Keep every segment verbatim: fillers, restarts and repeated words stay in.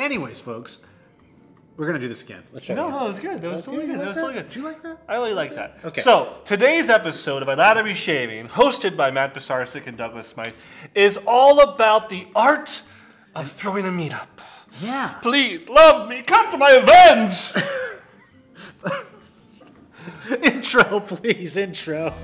Anyways, folks, we're going to do this again. Let's check no, it out. No, it was good. It was okay, totally good. Like it was that? totally good. Do you like that? I really like that. Okay. So, today's episode of I'd Lather Be Shaving, hosted by Matt Pisarcik and Douglas Smythe, is all about the art of throwing a meetup. Yeah. Please, love me. Come to my events. Intro, please. Intro.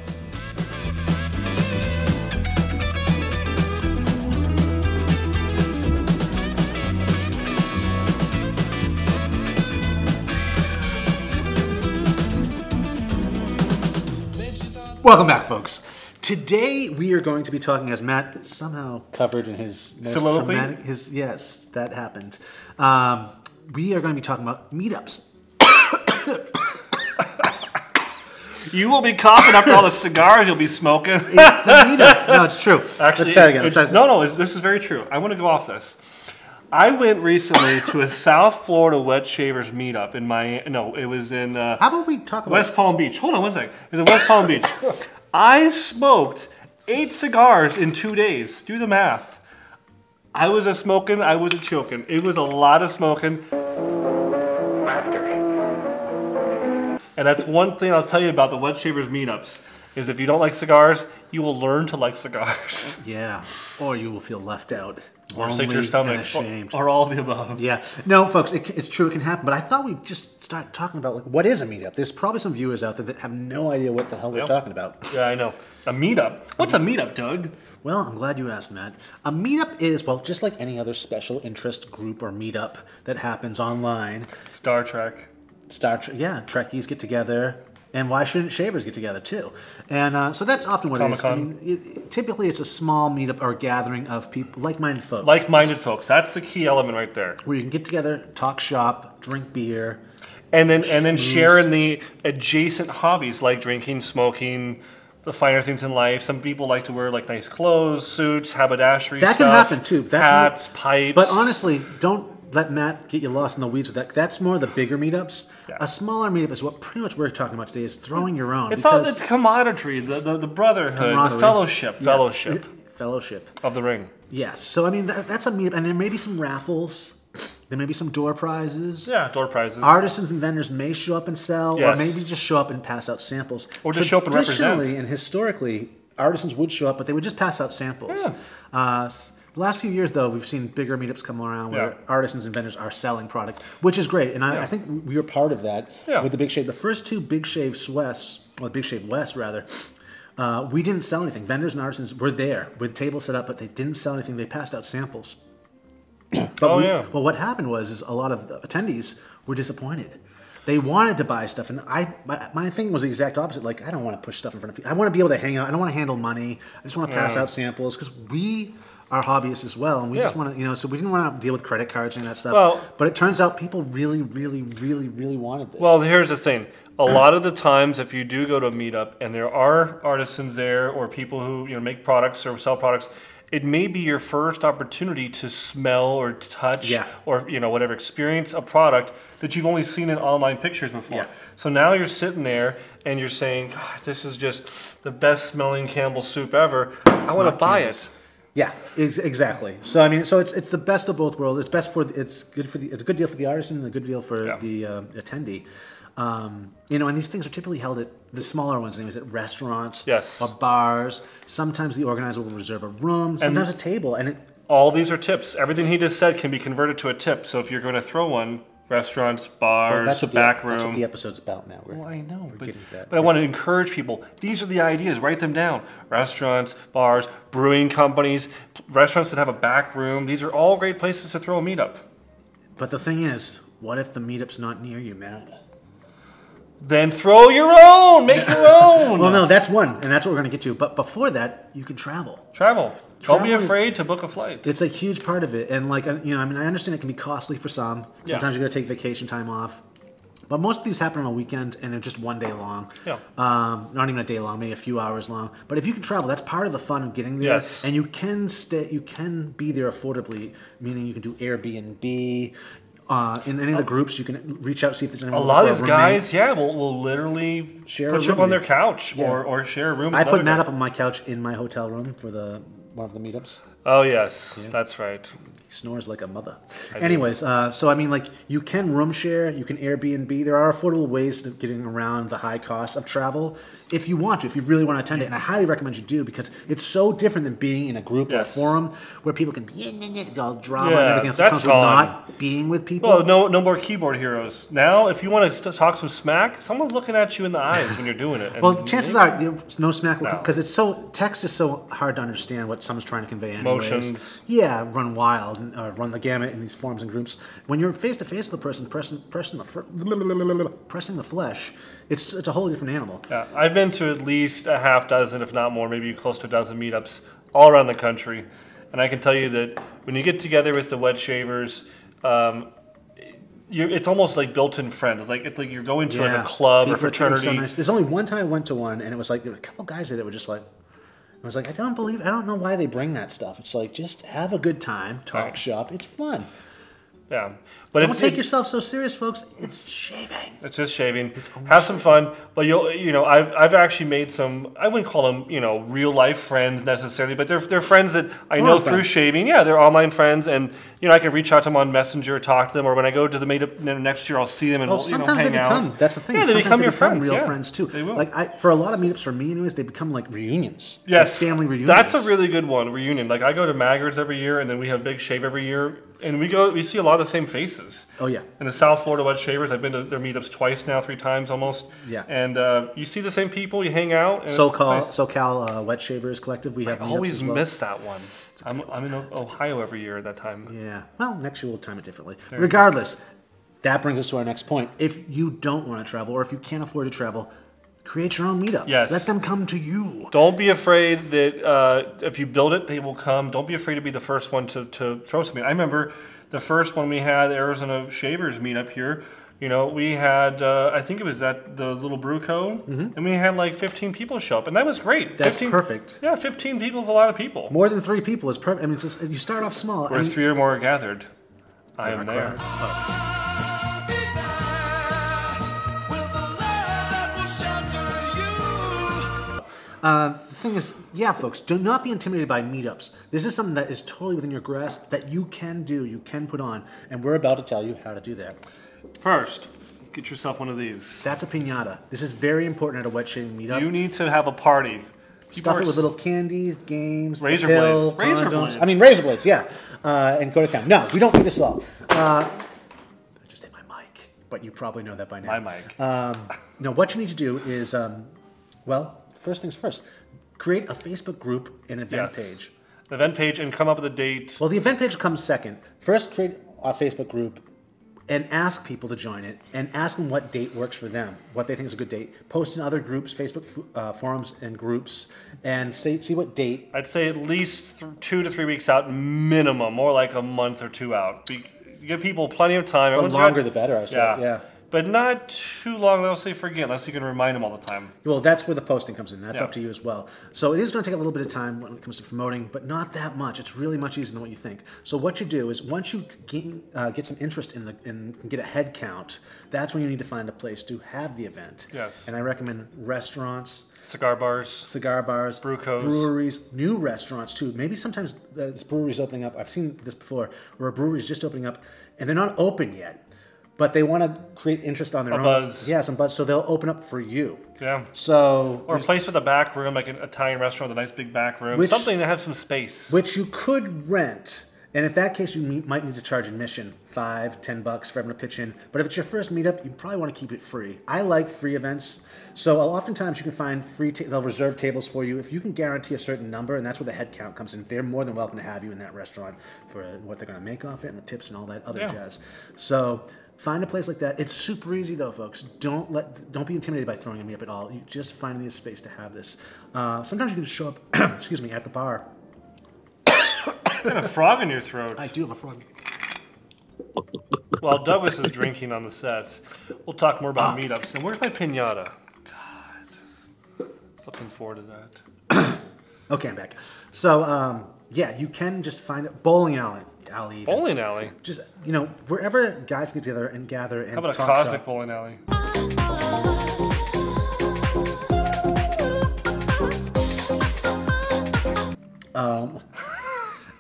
Welcome back, folks. Today we are going to be talking, as Matt somehow covered in his most soliloquy. Traumatic, his, yes, that happened. Um, we are going to be talking about meetups. You will be coughing after all the cigars you'll be smoking. It, the meetup. No, it's true. Actually, Let's try it again. Let's try it. No, no, it's, this is very true. I want to go off this. I went recently to a South Florida Wet Shavers meetup in my, no, it was in uh, How about we talk about West Palm Beach. Hold on one second. It was in West Palm Beach. I smoked eight cigars in two days. Do the math. I was a smoking, I was a choking. It was a lot of smoking. Laughter. And that's one thing I'll tell you about the Wet Shavers meetups. Is if you don't like cigars, you will learn to like cigars. Yeah, or you will feel left out. Or sick to your stomach. Ashamed. Or, or all the above. Yeah. No, folks, it, it's true, it can happen. But I thought we'd just start talking about, like, what is a meetup? There's probably some viewers out there that have no idea what the hell yep. we're talking about. Yeah, I know. A meetup? What's a meetup, Doug? Well, I'm glad you asked, Matt. A meetup is, well, just like any other special interest group or meetup that happens online. Star Trek. Star Trek, yeah. Trekkies get together. And why shouldn't shavers get together, too? And uh, so that's often what Comic-Con. It is. I mean, it, typically, it's a small meetup or gathering of people, like-minded folks. Like-minded folks. That's the key element right there. Where you can get together, talk shop, drink beer. And then, and then share in the adjacent hobbies, like drinking, smoking, the finer things in life. Some people like to wear like nice clothes, suits, haberdashery that stuff. That can happen, too. That's hats, more, pipes. But honestly, don't... let Matt get you lost in the weeds with that. That's more the bigger meetups. Yeah. A smaller meetup is what pretty much we're talking about today, is throwing your own. It's all the camaraderie, the, the, the brotherhood, the fellowship. Yeah. Fellowship. Fellowship. Of the ring. Yes. So, I mean, that, that's a meetup. And there may be some raffles. There may be some door prizes. Yeah, door prizes. Artisans and vendors may show up and sell. Yes. Or maybe just show up and pass out samples. Or just show up and represent. Traditionally and historically, artisans would show up, but they would just pass out samples. Yeah. Uh, The last few years, though, we've seen bigger meetups come around where yeah. artisans and vendors are selling product, which is great. And I, yeah. I think we were part of that yeah. with the Big Shave. The first two Big Shave S'west, well, Big Shave West, rather, uh, we didn't sell anything. Vendors and artisans were there with tables set up, but they didn't sell anything. They passed out samples. but oh, we, yeah. Well, what happened was is a lot of the attendees were disappointed. They wanted to buy stuff, and I my, my thing was the exact opposite. Like, I don't want to push stuff in front of people. I want to be able to hang out. I don't want to handle money. I just want to pass yeah. out samples because we... are hobbyists as well, and we yeah. just want to, you know, so we didn't want to deal with credit cards and that stuff. Well, but it turns out people really, really, really, really wanted this. Well, here's the thing. A lot of the times, if you do go to a meetup and there are artisans there or people who, you know, make products or sell products, it may be your first opportunity to smell or touch yeah. or, you know, whatever, experience a product that you've only seen in online pictures before. Yeah. So now you're sitting there and you're saying, God, this is just the best smelling Campbell's soup ever. It's I want to buy Campbell's. It. Yeah, exactly. So I mean, so it's it's the best of both worlds. It's best for the, it's good for the it's a good deal for the artisan and a good deal for yeah. the uh, attendee. Um, you know, and these things are typically held at the smaller ones, anyways, at restaurants, yes, or bars. Sometimes the organizer will reserve a room, sometimes and a table, and it. All these are tips. Everything he just said can be converted to a tip. So if you're going to throw one, restaurants, bars, well, that's what back the, room. That's what the episode's about now. We're, well, I know, we're but, getting that. But I want to encourage people. These are the ideas. Write them down. Restaurants, bars, brewing companies, restaurants that have a back room. These are all great places to throw a meetup. But the thing is, what if the meetup's not near you, Matt? Then throw your own. Make your own. Well, no, that's one, and that's what we're going to get to. But before that, you can travel. Travel. Don't be afraid to book a flight. It's a huge part of it. And, like, you know, I mean, I understand it can be costly for some. Sometimes yeah. you're going to take vacation time off. But most of these happen on a weekend, and they're just one day long. Yeah. Um, not even a day long, maybe a few hours long. But if you can travel, that's part of the fun of getting there. Yes. And you can stay, you can be there affordably, meaning you can do Airbnb. Uh, in any of the groups, you can reach out, see if there's anyone. A lot of these guys, yeah, will will literally share put you up on their couch yeah. or, or share a room. I put Matt up on my couch in my hotel room for the... one of the meetups. Oh yes, yeah. That's right. He snores like a mother. I Anyways, uh, so I mean, like, you can room share, you can Airbnb. There are affordable ways to getting around the high cost of travel if you want to, if you really want to attend it. And I highly recommend you do, because it's so different than being in a group yes. or a forum where people can be it's all drama yeah, and everything else that comes with not being with people. Well, no, no more keyboard heroes. Now, if you want to talk some smack, someone's looking at you in the eyes when you're doing it. And well, chances are no smack will no. come, because it's so text is so hard to understand what someone's trying to convey. Anyways. Emotions. Yeah, run wild and uh, run the gamut in these forums and groups. When you're face to face with the person, pressing, pressing the fr pressing the flesh, it's it's a whole different animal. Yeah, I've been to at least a half dozen, if not more, maybe close to a dozen meetups all around the country, and I can tell you that when you get together with the Wet Shavers, um, you're, it's almost like built-in friends. It's like it's like you're going to yeah. like a club People or fraternity. So nice. There's only one time I went to one, and it was like there were a couple guys there that were just like. I was like, I don't believe, I don't know why they bring that stuff. It's like, just have a good time, talk right. shop. It's fun. Yeah, but don't it's, take it's, yourself so serious, folks. It's shaving. It's just shaving. It's have some fun, but you'll, you know, I've I've actually made some. I wouldn't call them, you know, real life friends necessarily, but they're they're friends that I We're know through friends. shaving. Yeah, they're online friends, and you know, I can reach out to them on Messenger, talk to them, or when I go to the meetup next year, I'll see them and well, sometimes you know, hang they become. Out. That's the thing. Yeah, they sometimes become they your become friends. Real yeah, friends too. They will. Like I, for a lot of meetups for me, anyways, they become like reunions. Yes, like family reunions. That's a really good one. Reunion. Like I go to Maggard's every year, and then we have Big Shave every year. And we go, we see a lot of the same faces. Oh yeah. In the South Florida Wet Shavers, I've been to their meetups twice now, three times almost. Yeah. And uh, you see the same people, you hang out. And SoCal, nice. SoCal uh, Wet Shavers Collective, we have. I always as well. miss that one. I'm, I'm in Ohio every year at that time. Yeah. Well, next year we'll time it differently. There Regardless, that brings us to our next point. If you don't want to travel, or if you can't afford to travel, create your own meetup. Yes. Let them come to you. Don't be afraid that uh, if you build it, they will come. Don't be afraid to be the first one to, to throw something. I remember the first one we had, the Arizona Shavers meetup here. You know, we had, uh, I think it was at the Little Brew Co. Mm-hmm. And we had like fifteen people show up. And that was great. That's fifteen, perfect. Yeah, fifteen people is a lot of people. More than three people is perfect. I mean, it's just, you start off small. Where I mean, three or more are gathered, I am there. Uh, the thing is, yeah, folks, do not be intimidated by meetups. This is something that is totally within your grasp that you can do, you can put on, and we're about to tell you how to do that. First, get yourself one of these. That's a piñata. This is very important at a wet shaving meetup. You need to have a party. Stuff it with little candies, games, razor pill, blades, razor blades. I mean, razor blades, yeah, uh, and go to town. No, we don't need this at all. Uh, I just hit my mic, but you probably know that by now. My mic. Um, no, what you need to do is, um, well. First things first, create a Facebook group and event yes. page. An event page and come up with a date. Well, the event page comes second. First, create a Facebook group and ask people to join it and ask them what date works for them, what they think is a good date. Post in other groups, Facebook uh, forums and groups, and say, see what date. I'd say at least th two to three weeks out minimum, more like a month or two out. Be give people plenty of time. The longer got, the better, I say. Yeah. yeah. But not too long, they'll say forget, unless you can remind them all the time. Well, that's where the posting comes in. That's yeah. up to you as well. So it is going to take a little bit of time when it comes to promoting, but not that much. It's really much easier than what you think. So what you do is once you gain, uh, get some interest in the and in, get a head count, that's when you need to find a place to have the event. Yes. And I recommend restaurants. Cigar bars. Cigar bars. Brew co's. Breweries. New restaurants, too. Maybe sometimes this brewery's opening up. I've seen this before, where a brewery's just opening up, and they're not open yet. But they want to create interest on their a own. Buzz. Yeah, some buzz. So they'll open up for you. Yeah. So or a place with a back room, like an Italian restaurant with a nice big back room. Which, something that has some space. Which you could rent. And in that case, you might need to charge admission, five, ten bucks for everyone to pitch in. But if it's your first meetup, you probably want to keep it free. I like free events. So oftentimes you can find free, ta they'll reserve tables for you. If you can guarantee a certain number, and that's where the head count comes in, they're more than welcome to have you in that restaurant for what they're going to make off it and the tips and all that other yeah. jazz. So find a place like that. It's super easy though, folks. Don't let don't be intimidated by throwing a meetup at all. You just find a space to have this. Uh, sometimes you can just show up, excuse me, at the bar. You got a frog in your throat. I do have a frog. While Douglas is drinking on the sets, we'll talk more about ah. meetups. And where's my piñata? God, I was looking forward to that. Okay, I'm back. So, um, yeah, you can just find a bowling alley. alley even. Bowling alley? Just, you know, wherever guys get together and gather and talk. How about a cosmic shop. bowling alley? Um,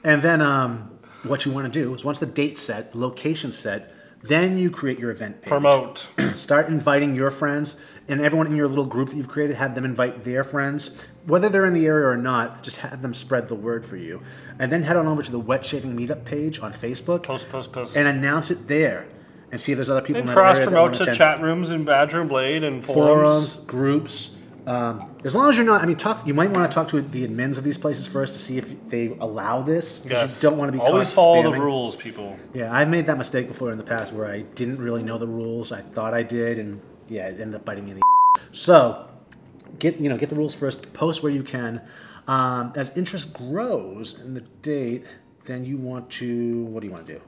and then, um, what you want to do is once the date's set, location's set, then you create your event page. Promote. Start inviting your friends and everyone in your little group that you've created, have them invite their friends. Whether they're in the area or not, just have them spread the word for you. And then head on over to the Wet Shaving Meetup page on Facebook. Post, post, post. And announce it there. And see if there's other people in the area. And cross-promote to attend. Chat rooms and Badger and Blade and forums. Forums, groups. Um, as long as you're not, I mean, talk. You might want to talk to the admins of these places first to see if they allow this. Yes. You don't want to be always follow spamming. The rules, people. Yeah, I've made that mistake before in the past where I didn't really know the rules. I thought I did, and yeah, it ended up biting me in the. So, get you know, get the rules first. Post where you can. Um, as interest grows in the date, then you want to. What do you want to do?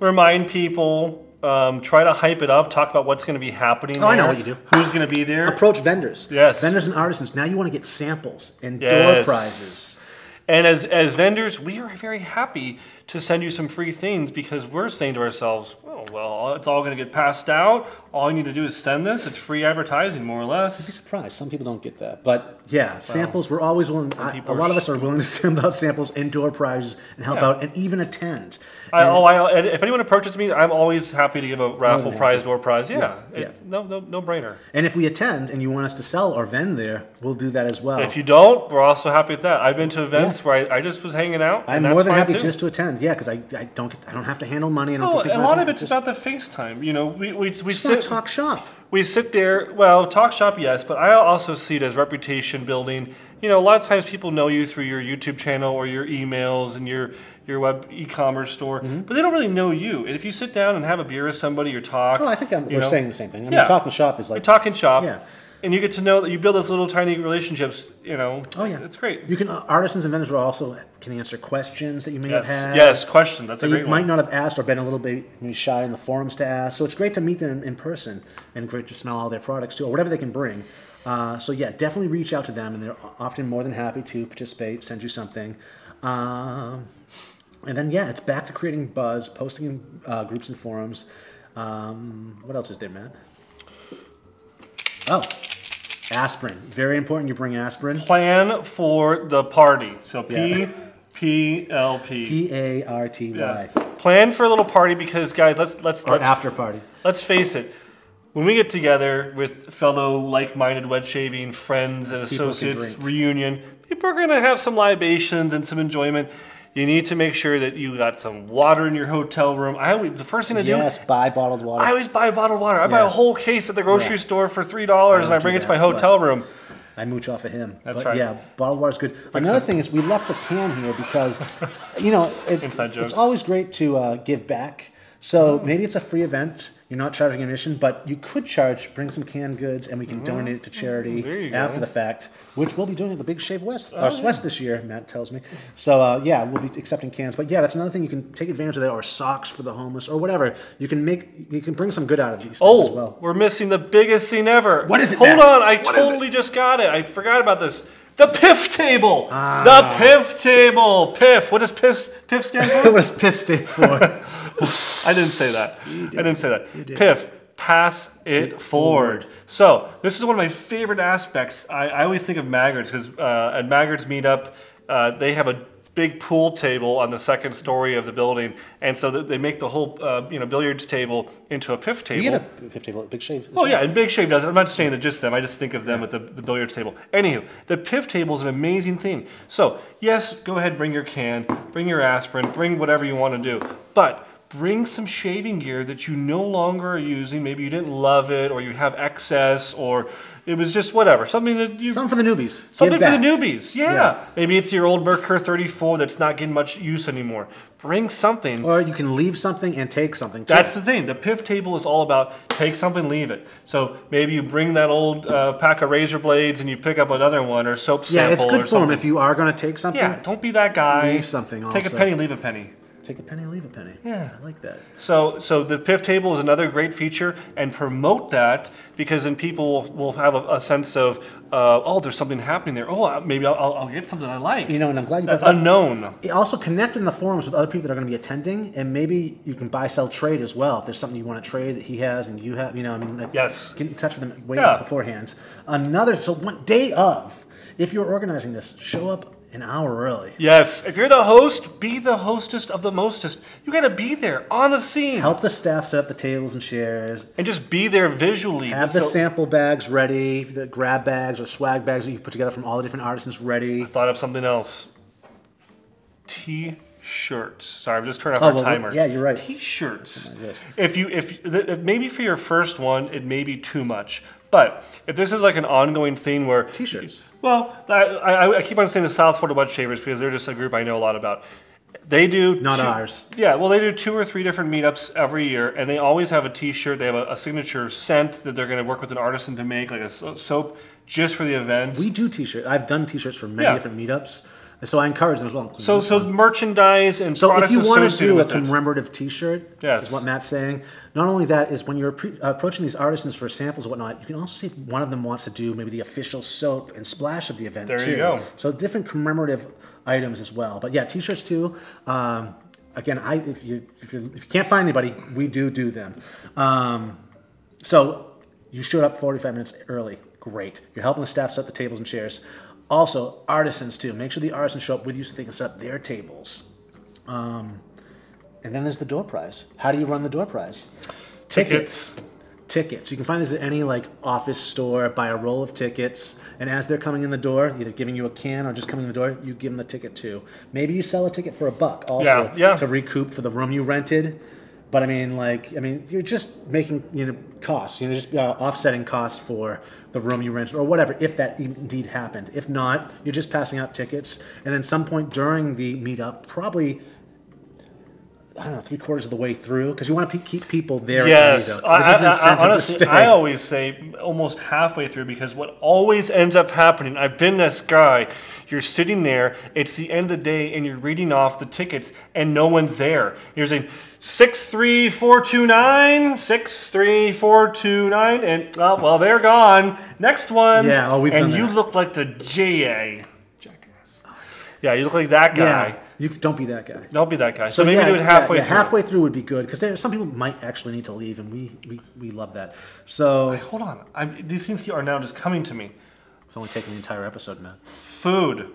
Remind people. Um, try to hype it up. Talk about what's going to be happening. Oh, there. I know what you do. Who's going to be there? Approach vendors. Yes, vendors and artisans. Now you want to get samples and yes. door prizes. And as as vendors, we are very happy to send you some free things because we're saying to ourselves, "Well, well, it's all going to get passed out. All you need to do is send this. It's free advertising, more or less." You'd be surprised. Some people don't get that, but yeah, wow. Samples. We're always willing. I, a lot of us are willing to send out samples and door prizes, and help yeah. out, and even attend. I, and, oh, I, if anyone approaches me, I'm always happy to give a raffle prize, door prize. Yeah, yeah, it, yeah. No, no, no brainer. And if we attend and you want us to sell or vend there, we'll do that as well. If you don't, we're also happy with that. I've been to events. Yeah. Where I, I just was hanging out. I'm and that's more than happy too. Just to attend, yeah, because I, I don't I don't have to handle money. And oh, a lot of it's just about the FaceTime. You know, we we we sit talk shop. We sit there. Well, talk shop, yes, but I also see it as reputation building. You know, a lot of times people know you through your YouTube channel or your emails and your your web e-commerce store, mm-hmm. but they don't really know you. And if you sit down and have a beer with somebody or talk, well, I think I'm, we're know, saying the same thing. I mean, yeah. talking shop is like we're talking shop. Yeah. And you get to know that you build those little tiny relationships, you know. Oh yeah, it's great. You can uh, artisans and vendors will also can answer questions that you may yes. have had. Yes, questions. That's that a great you one. You might not have asked or been a little bit shy in the forums to ask. So it's great to meet them in person and great to smell all their products too, or whatever they can bring. Uh, so yeah, definitely reach out to them, and they're often more than happy to participate, send you something. Um, and then yeah, it's back to creating buzz, posting in uh, groups and forums. Um, what else is there, Matt? Oh, aspirin. Very important you bring aspirin. Plan for the party. So P P L P. P A R T Y. Yeah. Plan for a little party because, guys, let's... let's or let's, after party. Let's face it. When we get together with fellow like-minded wet shaving friends and associates, reunion, people are going to have some libations and some enjoyment. You need to make sure that you got some water in your hotel room. I always, the first thing to do. Yes, buy bottled water. I always buy bottled water. I yeah. buy a whole case at the grocery yeah. store for three dollars, and I bring it that, to my hotel room. I mooch off of him. That's but right. Yeah, bottled water is good. Excellent. Another thing is we left the can here because, you know, it, it's always great to uh, give back. So mm. maybe it's a free event. You're not charging admission, but you could charge, bring some canned goods, and we can mm-hmm. donate it to charity after go. the fact, which we'll be doing at the Big Shave West, oh, or S'west yeah. this year, Matt tells me. So, uh, yeah, we'll be accepting cans. But, yeah, that's another thing you can take advantage of that, or socks for the homeless, or whatever. You can make, you can bring some good out of these things oh, as well. Oh, we're missing the biggest thing ever. What is it, Hold Matt? on, I what totally just got it. I forgot about this. The P I F table. Ah. The P I F table. P I F. What does P I F stand for? What does P I F stand for? I didn't say that. I didn't say that. P I F, pass it, it forward. forward. So this is one of my favorite aspects. I, I always think of Maggard's because uh, at Maggard's meetup, uh, they have a big pool table on the second story of the building, and so they make the whole uh, you know billiards table into a P I F table. You get a P I F table at Big Shave. Oh yeah, and Big Shave does it. I'm not saying that just them. I just think of them yeah. at the, the billiards table. Anywho, the P I F table is an amazing thing. So yes, go ahead, bring your can, bring your aspirin, bring whatever you want to do, but bring some shaving gear that you no longer are using. Maybe you didn't love it, or you have excess, or it was just whatever. Something that you something for the newbies. Something for the newbies. Yeah. yeah. Maybe it's your old Merkur thirty-four that's not getting much use anymore. Bring something. Or you can leave something and take something too. That's the thing. The P I F table is all about take something, leave it. So maybe you bring that old uh, pack of razor blades and you pick up another one, or soap sample. Yeah, it's good form if you are going to take something. Yeah. Don't be that guy. Leave something. Also. Take a penny. Leave a penny. Take a penny, leave a penny. Yeah. I like that. So so the P I F table is another great feature, and promote that because then people will, will have a, a sense of, uh, oh, there's something happening there. Oh, maybe I'll, I'll get something I like. You know, and I'm glad you got that. Unknown. Also connect in the forums with other people that are going to be attending, and maybe you can buy, sell, trade as well. If there's something you want to trade that he has and you have, you know, I mean, like, yes. get in touch with them way yeah. beforehand. Another, so one day of, if you're organizing this, show up An hour early. Yes. If you're the host, be the hostess of the mostest. You got to be there on the scene. Help the staff set up the tables and chairs. And just be there visually. Have the so sample bags ready, the grab bags or swag bags that you put together from all the different artisans ready. I thought of something else. T-shirts. Sorry, I'm just turning off oh, our well, timer. Yeah, you're right. T-shirts. Oh, yes. If you, if maybe for your first one, it may be too much. But if this is like an ongoing thing where T-shirts. Well, I, I, I keep on saying the South Florida Wet Shavers because they're just a group I know a lot about. They do not two, ours. Yeah, well, they do two or three different meetups every year, and they always have a T-shirt. They have a, a signature scent that they're going to work with an artisan to make, like a soap, just for the event. We do T-shirts. I've done T-shirts for many yeah. different meetups, so I encourage them as well. So, so one. merchandise and so products associated with it. So if you want to do a commemorative T-shirt, yes. is what Matt's saying. Not only that is when you're pre approaching these artisans for samples and whatnot, you can also see if one of them wants to do maybe the official soap and splash of the event there too. There you go. So different commemorative items as well. But yeah, T-shirts too. Um, again, I if you if you if you can't find anybody, we do do them. Um, so you showed up forty-five minutes early. Great. You're helping the staff set the tables and chairs. Also, artisans too. Make sure the artisans show up with you so they can set up their tables. Um, and then there's the door prize. How do you run the door prize? Tickets. Tickets. Tickets. You can find this at any like office store. Buy a roll of tickets, and as they're coming in the door, either giving you a can or just coming in the door, you give them the ticket too. Maybe you sell a ticket for a buck also yeah, yeah. to recoup for the room you rented. But I mean, like, I mean, you're just making, you know, costs, you know, just uh, offsetting costs for the room you rented or whatever, if that indeed happened. If not, you're just passing out tickets. And then some point during the meetup, probably, I don't know, three quarters of the way through, because you want to pe keep people there. Yes, this I, is I, I, honestly, I always say almost halfway through, because what always ends up happening, I've been this guy, you're sitting there, it's the end of the day, and you're reading off the tickets, and no one's there. You're saying, six three four two nine, six three four two nine, and oh, well, they're gone. Next one. Yeah, oh, we've And done you that. look like the J A. Jackass. Yeah, you look like that guy. Yeah. You don't be that guy. Don't be that guy. So, so maybe yeah, do it halfway yeah, yeah, through. Halfway through would be good, because some people might actually need to leave, and we we, we love that. So Wait, hold on, I'm, these things are now just coming to me. It's only taking the entire episode, man. Food.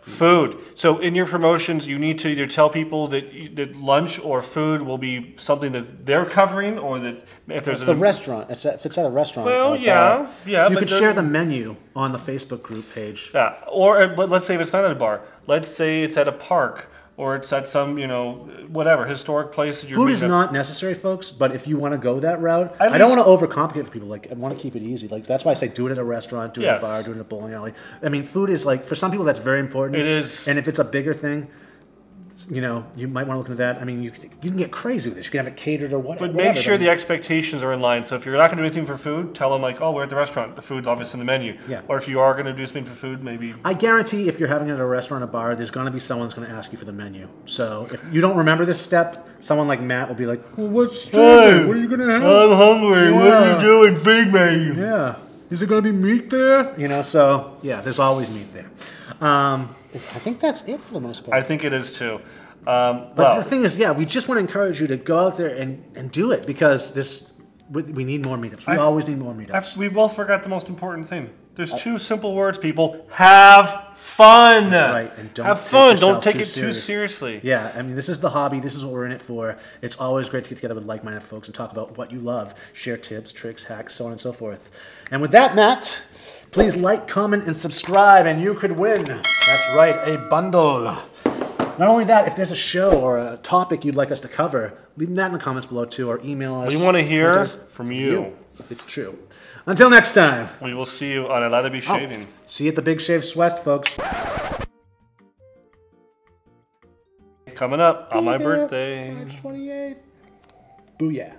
Food. food. So in your promotions, you need to either tell people that you, that lunch or food will be something that they're covering, or that if there's it's a the restaurant, it's a, if it's at a restaurant. Well, like yeah, bar, yeah. You but could share the menu on the Facebook group page. Yeah, or but let's say if it's not at a bar. Let's say it's at a park, or it's at some, you know, whatever, historic place. That you're Food is up. not necessary, folks, but if you want to go that route, at I don't want to overcomplicate it for people. Like, I want to keep it easy. Like, that's why I say do it at a restaurant, do it yes. at a bar, do it at a bowling alley. I mean, food is, like, for some people that's very important. It is. And if it's a bigger thing, you know, you might want to look into that. I mean, you, you can get crazy with this. You can have it catered or whatever. But make whatever. sure the expectations are in line. So if you're not going to do anything for food, tell them, like, oh, we're at the restaurant. The food's obviously on the menu. Yeah. Or if you are going to do something for food, maybe. I guarantee if you're having it at a restaurant or a bar, there's going to be someone that's going to ask you for the menu. So if you don't remember this step, someone like Matt will be like, well, what's hey, what are you going to have? I'm hungry. Yeah. What are you doing? Big menu. Yeah. Is there going to be meat there? You know, so, yeah, there's always meat there. Um, I think that's it for the most part. I think it is, too. Um, but well. the thing is, yeah, we just want to encourage you to go out there and, and do it, because this we, we need more meetups. We I've, always need more meetups. I've, we both forgot the most important thing. There's I, two simple words, people. Have fun. That's right. And don't have fun. Don't take too it serious. too seriously. Yeah, I mean, this is the hobby. This is what we're in it for. It's always great to get together with like-minded folks and talk about what you love, share tips, tricks, hacks, so on and so forth. And with that, Matt, please like, comment, and subscribe, and you could win. That's right, a bundle. Not only that, if there's a show or a topic you'd like us to cover, leave that in the comments below, too, or email us. We want to hear from you. you. It's true. Until next time. We will see you on I'd Lather Be Shaving. Oh, see you at the Big Shave S'west, folks. Coming up on my birthday. March twenty-eighth. Booyah.